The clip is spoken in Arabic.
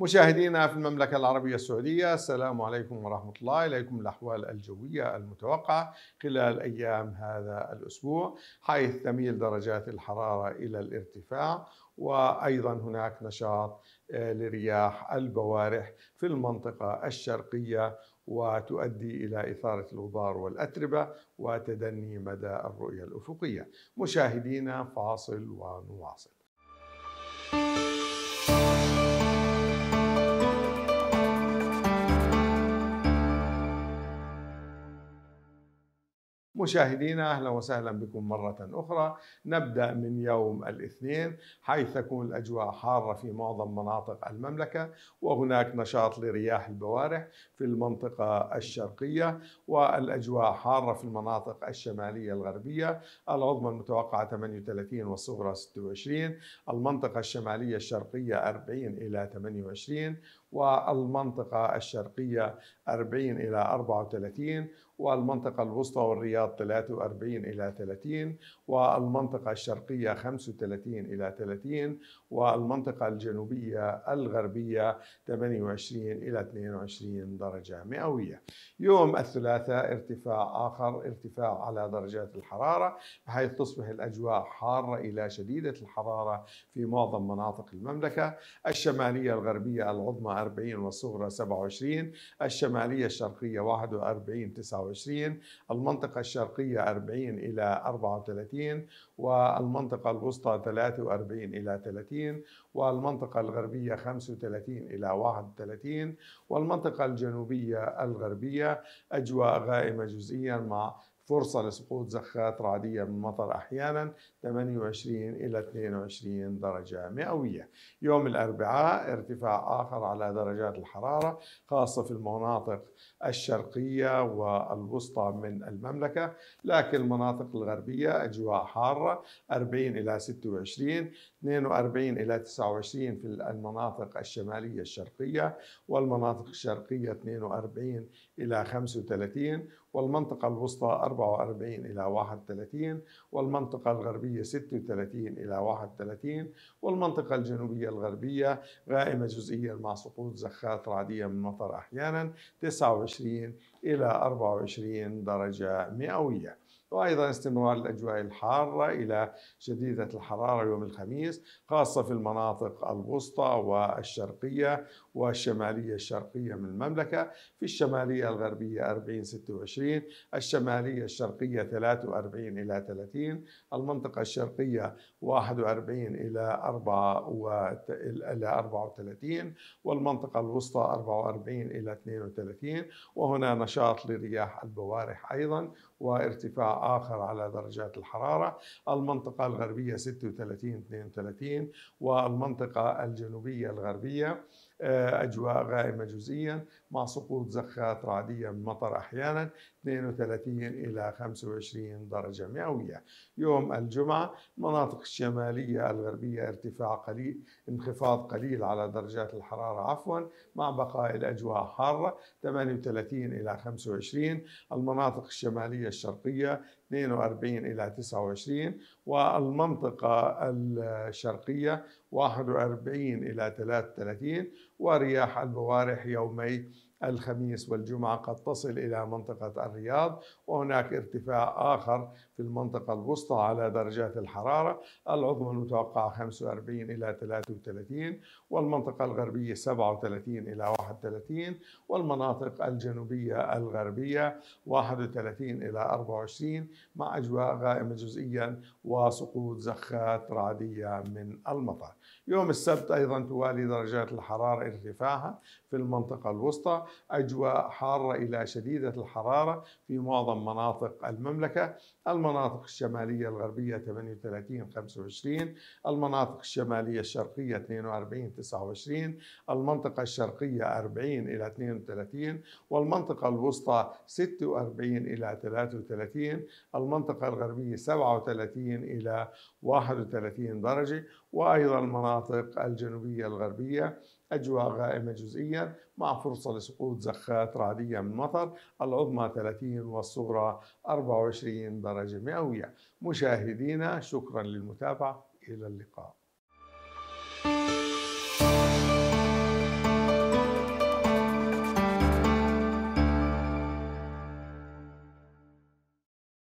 مشاهدينا في المملكة العربية السعودية، السلام عليكم ورحمة الله. إليكم الأحوال الجوية المتوقعة خلال أيام هذا الأسبوع، حيث تميل درجات الحرارة إلى الارتفاع، وأيضا هناك نشاط لرياح البوارح في المنطقة الشرقية، وتؤدي إلى إثارة الغبار والأتربة وتدني مدى الرؤية الأفقية. مشاهدينا، فاصل ونواصل. مشاهدينا، أهلا وسهلا بكم مرة أخرى. نبدأ من يوم الاثنين، حيث تكون الأجواء حارة في معظم مناطق المملكة، وهناك نشاط لرياح البوارح في المنطقة الشرقية، والأجواء حارة في المناطق الشمالية الغربية. العظمى المتوقعة 38 والصغرى 26، المنطقة الشمالية الشرقية 40 إلى 28، والمنطقة الشرقية 40 إلى 34، والمنطقة الوسطى والرياض 43 إلى 30، والمنطقة الشرقية 35 إلى 30، والمنطقة الجنوبية الغربية 28 إلى 22 درجة مئوية. يوم الثلاثاء ارتفاع آخر، ارتفاع على درجات الحرارة، بحيث تصبح الأجواء حارة إلى شديدة الحرارة في معظم مناطق المملكة. الشمالية الغربية العظمى 40 والصغرى 27، الشمالية الشرقية 41 29، المنطقة الشرقية 40 إلى 34، والمنطقة الوسطى 43 إلى 30، والمنطقة الغربية 35 إلى 31، والمنطقة الجنوبية الغربية أجواء غائمة جزئيا مع فرصة لسقوط زخات رعدية من مطر أحيانا، 28 إلى 22 درجة مئوية. يوم الأربعاء ارتفاع آخر على درجات الحرارة، خاصة في المناطق الشرقية والوسطى من المملكة، لكن المناطق الغربية أجواء حارة 40 إلى 26، 42 إلى 29 في المناطق الشمالية الشرقية، والمناطق الشرقية 42 إلى 35، والمنطقة الوسطى 44 إلى 31، والمنطقة الغربية 36 إلى 31، والمنطقة الجنوبية الغربية غائمة جزئيا مع سقوط زخات رعدية من مطر أحيانا، 29 إلى 24 درجة مئوية. وأيضا استمرار الأجواء الحارة إلى شديدة الحرارة يوم الخميس، خاصة في المناطق الوسطى والشرقية والشمالية الشرقية من المملكة. في الشمالية الغربية 40-26، الشمالية الشرقية 43 إلى 30، المنطقة الشرقية 41 إلى 34، والمنطقة الوسطى 44 إلى 32، وهنا نشاط لرياح البوارح أيضا وارتفاع آخر على درجات الحرارة. المنطقة الغربية 36-32، والمنطقة الجنوبية الغربية أجواء غائمة جزئيا مع سقوط زخات رعدية من مطر أحيانا، 32 إلى 25 درجة مئوية. يوم الجمعة مناطق الشمالية الغربية ارتفاع قليل، انخفاض قليل على درجات الحرارة مع بقاء الأجواء حارة، 38 إلى 25، المناطق الشمالية الشرقية 42 إلى 29، والمنطقة الشرقية 41 إلى 33، ورياح البوارح يومي الخميس والجمعة قد تصل إلى منطقة الرياض، وهناك ارتفاع آخر في المنطقة الوسطى على درجات الحرارة، العظمى المتوقعة 45 إلى 33، والمنطقة الغربية 37 إلى 31، والمناطق الجنوبية الغربية 31 إلى 24 مع أجواء غائمة جزئيا وسقوط زخات رعدية من المطر. يوم السبت أيضا توالي درجات الحرارة ارتفاعها في المنطقة الوسطى، أجواء حارة إلى شديدة الحرارة في معظم مناطق المملكة. المناطق الشمالية الغربية 38-25، المناطق الشمالية الشرقية 42-29، المنطقة الشرقية 40 إلى 32، والمنطقة الوسطى 46 إلى 33، المنطقة الغربية 37 إلى 31 درجة، وأيضا المناطق الجنوبية الغربية أجواء غائمة جزئيا مع فرصة لسقوط زخات رعدية من مطر، العظمى 30 والصغرى 24 درجة مئوية. مشاهدينا، شكرا للمتابعة، إلى اللقاء.